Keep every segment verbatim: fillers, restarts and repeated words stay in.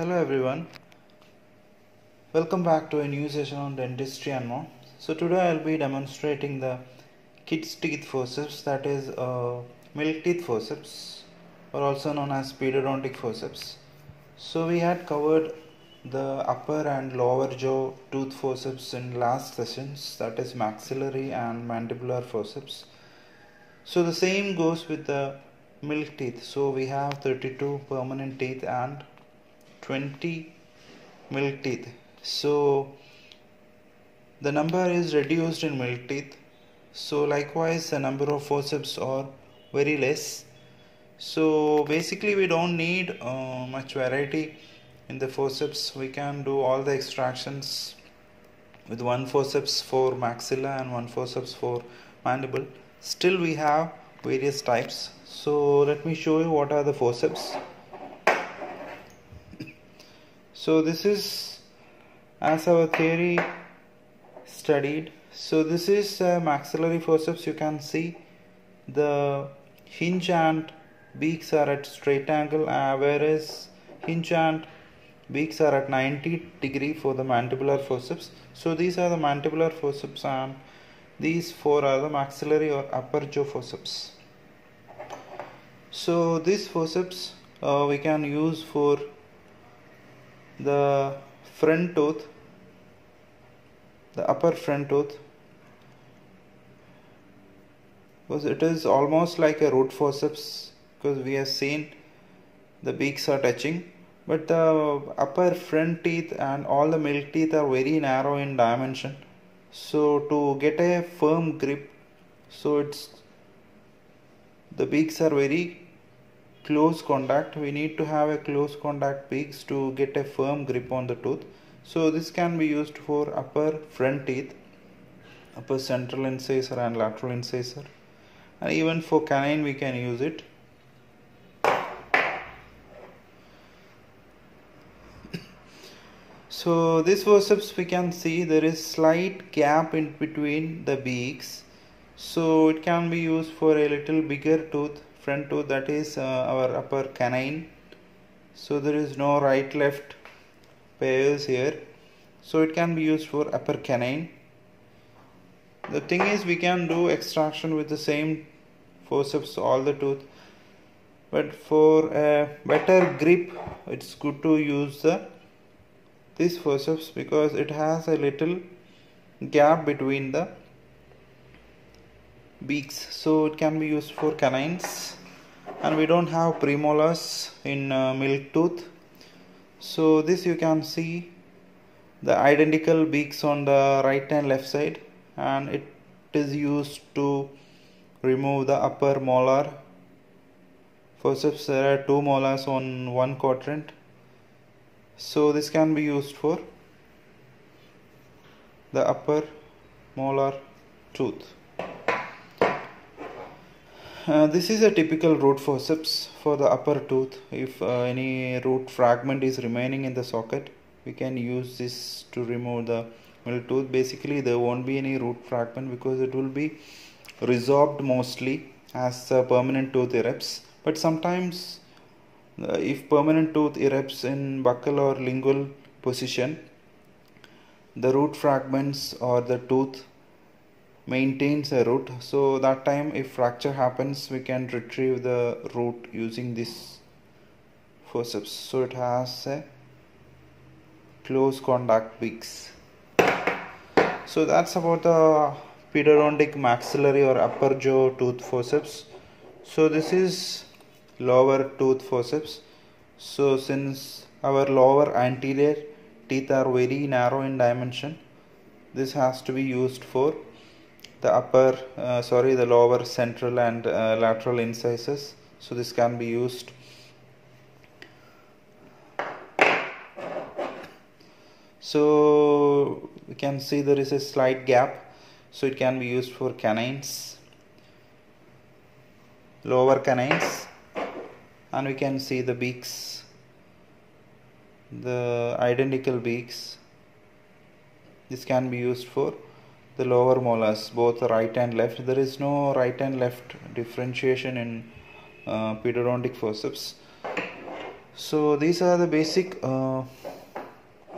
Hello everyone, welcome back to a new session on dentistry and more. So today I'll be demonstrating the kids teeth forceps, that is uh, milk teeth forceps, or also known as paedodontic forceps. So we had covered the upper and lower jaw tooth forceps in last sessions, that is maxillary and mandibular forceps. So the same goes with the milk teeth. So we have thirty-two permanent teeth and twenty milk teeth. So the number is reduced in milk teeth, so likewise the number of forceps are very less. So basically we don't need uh, much variety in the forceps. We can do all the extractions with one forceps for maxilla and one forceps for mandible. Still we have various types, so let me show you what are the forceps. So this is, as our theory studied, so this is uh, maxillary forceps. You can see the hinge and beaks are at straight angle, uh, whereas hinge and beaks are at ninety degree for the mandibular forceps. So these are the mandibular forceps and these four are the maxillary or upper jaw forceps. So these forceps uh, we can use for the front tooth, the upper front tooth, because it is almost like a root forceps, because we have seen the beaks are touching, but the upper front teeth and all the milk teeth are very narrow in dimension. So to get a firm grip, so it's the beaks are very close contact. We need to have a close contact beaks to get a firm grip on the tooth. So this can be used for upper front teeth, upper central incisor and lateral incisor, and even for canine we can use it. So this forceps, we can see there is slight gap in between the beaks, so it can be used for a little bigger tooth, front tooth, that is uh, our upper canine. So there is no right left pairs here, so it can be used for upper canine. The thing is, we can do extraction with the same forceps all the tooth, but for a better grip it's good to use the this forceps, because it has a little gap between the beaks, so it can be used for canines. And we don't have premolars in uh, milk tooth, so this you can see the identical beaks on the right and left side, and it is used to remove the upper molar forceps. There are two molars on one quadrant, so this can be used for the upper molar tooth. Uh, this is a typical root forceps for the upper tooth. If uh, any root fragment is remaining in the socket, we can use this to remove the milk tooth. Basically there won't be any root fragment because it will be resorbed mostly as the permanent tooth erupts. But sometimes uh, if permanent tooth erupts in buccal or lingual position, the root fragments or the tooth maintains a root, so that time if fracture happens we can retrieve the root using this forceps. So it has a close contact beaks. So that's about the paedodontic maxillary or upper jaw tooth forceps. So this is lower tooth forceps. So since our lower anterior teeth are very narrow in dimension, this has to be used for the upper uh, sorry the lower central and uh, lateral incisors. So this can be used. So we can see there is a slight gap, so it can be used for canines, lower canines, and we can see the beaks, the identical beaks. This can be used for the lower molars, both right and left. There is no right and left differentiation in uh, paedodontic forceps. So these are the basic uh,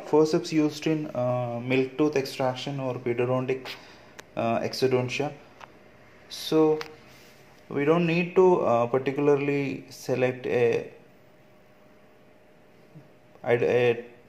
forceps used in uh, milk tooth extraction or paedodontic uh, exodontia. So we don't need to uh, particularly select a, a